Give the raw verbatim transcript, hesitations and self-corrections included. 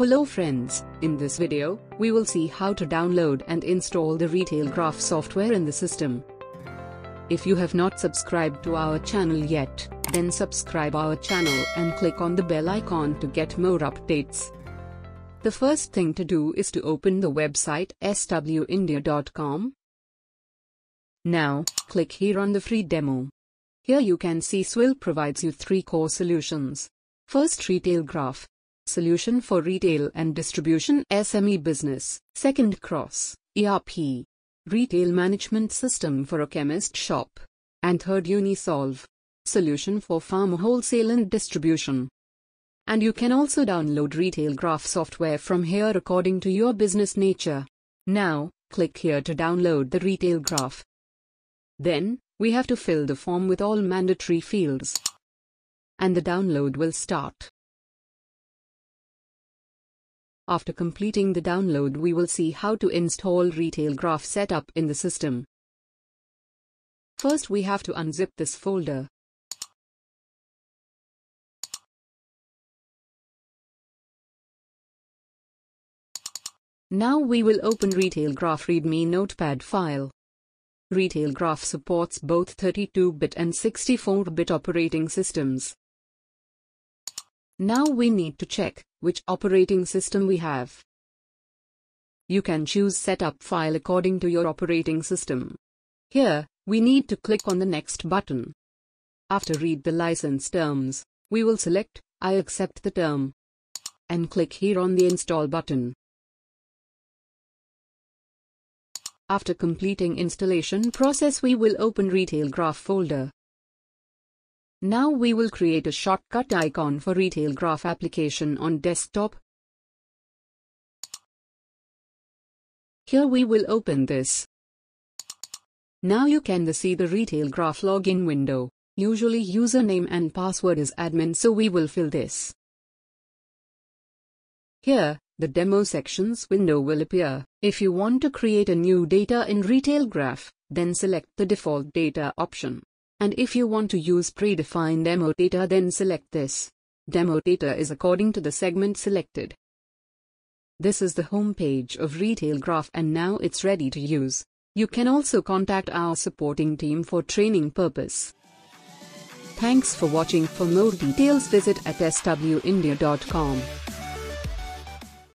Hello friends, in this video, we will see how to download and install the RetailGraph software in the system. If you have not subscribed to our channel yet, then subscribe our channel and click on the bell icon to get more updates. The first thing to do is to open the website swindia dot com. Now, click here on the free demo. Here you can see Swill provides you three core solutions. First, RetailGraph. Solution for retail and distribution S M E business. Second, CrossERP, retail management system for a chemist shop. And third, Unisolve, solution for farm wholesale and distribution. And you can also download RetailGraph software from here according to your business nature. Now, click here to download the RetailGraph. Then, we have to fill the form with all mandatory fields. And the download will start. After completing the download, we will see how to install RetailGraph setup in the system. First, we have to unzip this folder. Now we will open RetailGraph README notepad file. RetailGraph supports both thirty-two bit and sixty-four bit operating systems. Now we need to check which operating system we have. You can choose setup file according to your operating system. Here, we need to click on the next button. After read the license terms, we will select I accept the term and click here on the install button. After completing installation process, we will open RetailGraph folder. Now we will create a shortcut icon for RetailGraph application on desktop. Here we will open this. Now you can see the RetailGraph login window. Usually username and password is admin, so we will fill this. Here, the demo sections window will appear. If you want to create a new data in RetailGraph, then select the default data option. And if you want to use predefined demo data, then select this. Demo data is according to the segment selected. This is the home page of RetailGraph, and now it's ready to use. You can also contact our supporting team for training purpose. Thanks for watching. For more details, visit at swindia dot com.